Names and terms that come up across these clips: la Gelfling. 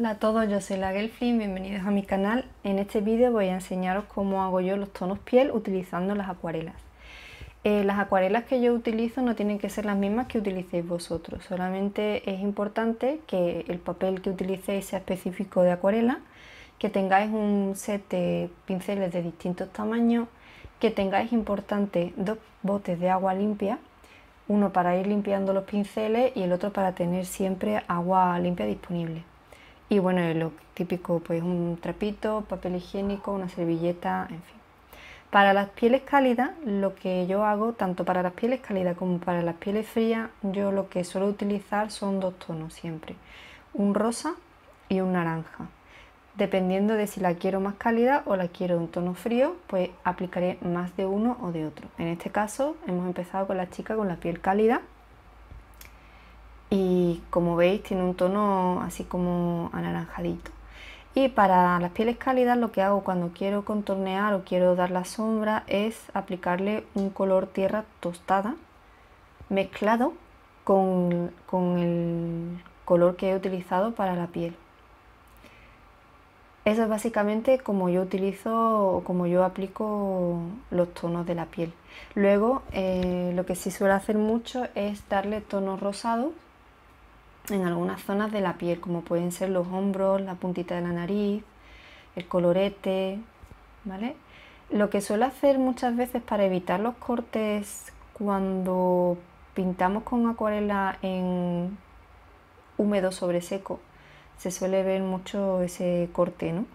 Hola a todos, yo soy la Gelfling, bienvenidos a mi canal. En este vídeo voy a enseñaros cómo hago yo los tonos piel utilizando las acuarelas. Las acuarelas que yo utilizo no tienen que ser las mismas que utilicéis vosotros, solamente es importante que el papel que utilicéis sea específico de acuarela, que tengáis un set de pinceles de distintos tamaños, que tengáis importante dos botes de agua limpia, uno para ir limpiando los pinceles y el otro para tener siempre agua limpia disponible. Y bueno, lo típico, pues un trapito, papel higiénico, una servilleta, en fin. Para las pieles cálidas, lo que yo hago, tanto para las pieles cálidas como para las pieles frías, yo lo que suelo utilizar son dos tonos siempre, un rosa y un naranja. Dependiendo de si la quiero más cálida o la quiero en tono frío, pues aplicaré más de uno o de otro. En este caso hemos empezado con la chica con la piel cálida. Y como veis tiene un tono así como anaranjadito. Y para las pieles cálidas lo que hago cuando quiero contornear o quiero dar la sombra es aplicarle un color tierra tostada mezclado con el color que he utilizado para la piel. Eso es básicamente como yo utilizo o como yo aplico los tonos de la piel. Luego lo que sí suelo hacer mucho es darle tonos rosados en algunas zonas de la piel, como pueden ser los hombros, la puntita de la nariz, el colorete, ¿vale? Lo que suelo hacer muchas veces para evitar los cortes cuando pintamos con acuarela en húmedo sobre seco, se suele ver mucho ese corte, ¿no?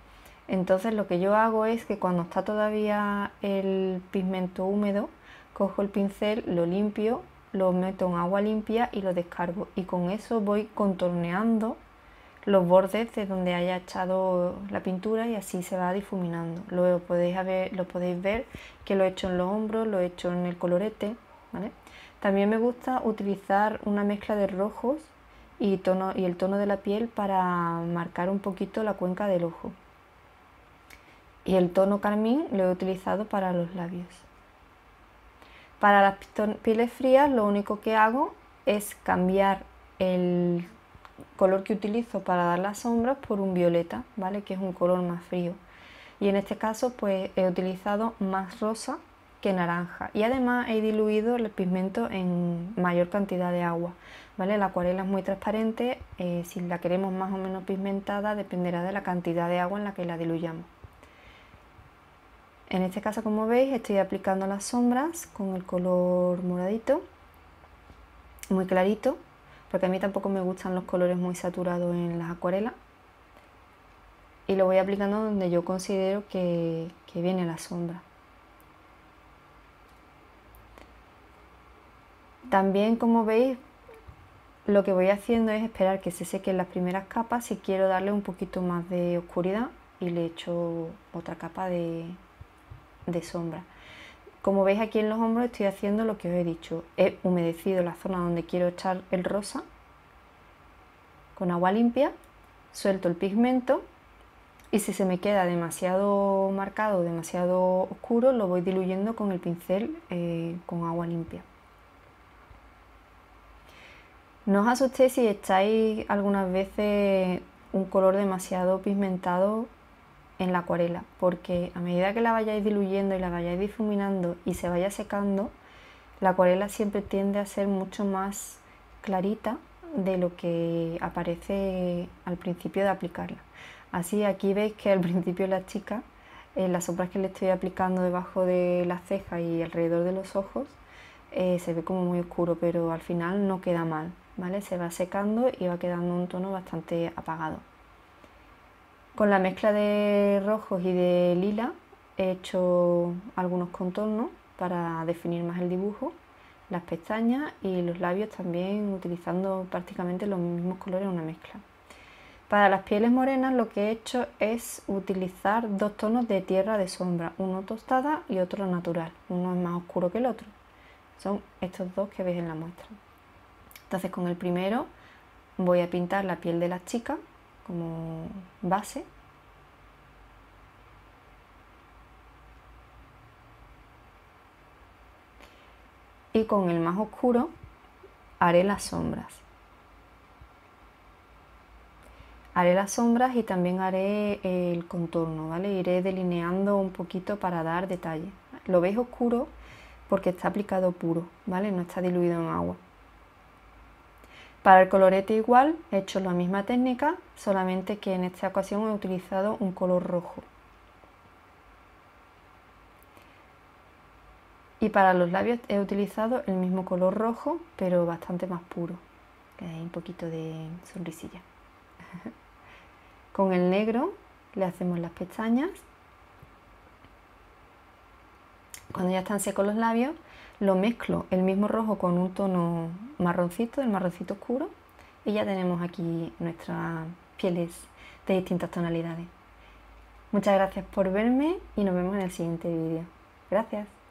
Entonces lo que yo hago es que cuando está todavía el pigmento húmedo, cojo el pincel, lo limpio, lo meto en agua limpia y lo descargo, y con eso voy contorneando los bordes de donde haya echado la pintura y así se va difuminando. Luego lo podéis ver que lo he hecho en los hombros, lo he hecho en el colorete, ¿vale? También me gusta utilizar una mezcla de rojos y el tono de la piel para marcar un poquito la cuenca del ojo. Y el tono carmín lo he utilizado para los labios. Para las pieles frías lo único que hago es cambiar el color que utilizo para dar las sombras por un violeta, ¿vale? Que es un color más frío. Y en este caso pues he utilizado más rosa que naranja. Y además he diluido el pigmento en mayor cantidad de agua, ¿vale? La acuarela es muy transparente, si la queremos más o menos pigmentada dependerá de la cantidad de agua en la que la diluyamos. En este caso, como veis, estoy aplicando las sombras con el color moradito, muy clarito, porque a mí tampoco me gustan los colores muy saturados en las acuarelas. Y lo voy aplicando donde yo considero que viene la sombra. También, como veis, lo que voy haciendo es esperar que se sequen las primeras capas. Si quiero darle un poquito más de oscuridad y le echo otra capa de sombra. Como veis aquí en los hombros estoy haciendo lo que os he dicho, he humedecido la zona donde quiero echar el rosa con agua limpia, suelto el pigmento y si se me queda demasiado marcado, demasiado oscuro, lo voy diluyendo con el pincel con agua limpia. No os asustéis si echáis algunas veces un color demasiado pigmentado en la acuarela, porque a medida que la vayáis diluyendo y la vayáis difuminando y se vaya secando, la acuarela siempre tiende a ser mucho más clarita de lo que aparece al principio de aplicarla. Así, aquí veis que al principio la chica, las sombras que le estoy aplicando debajo de las cejas y alrededor de los ojos, se ve como muy oscuro, pero al final no queda mal, ¿vale? Se va secando y va quedando un tono bastante apagado. Con la mezcla de rojos y de lila he hecho algunos contornos para definir más el dibujo, las pestañas y los labios también, utilizando prácticamente los mismos colores en una mezcla. Para las pieles morenas lo que he hecho es utilizar dos tonos de tierra de sombra, uno tostada y otro natural, uno es más oscuro que el otro. Son estos dos que veis en la muestra. Entonces con el primero voy a pintar la piel de las chicas como base y con el más oscuro haré las sombras. Haré las sombras y también haré el contorno, ¿vale? Iré delineando un poquito para dar detalle. Lo veis oscuro porque está aplicado puro, ¿vale? No está diluido en agua. Para el colorete igual, he hecho la misma técnica, solamente que en esta ocasión he utilizado un color rojo. Y para los labios he utilizado el mismo color rojo, pero bastante más puro. Que hay un poquito de sonrisilla. Con el negro le hacemos las pestañas. Cuando ya están secos los labios, lo mezclo el mismo rojo con un tono marroncito, el marroncito oscuro, y ya tenemos aquí nuestras pieles de distintas tonalidades. Muchas gracias por verme y nos vemos en el siguiente vídeo. Gracias.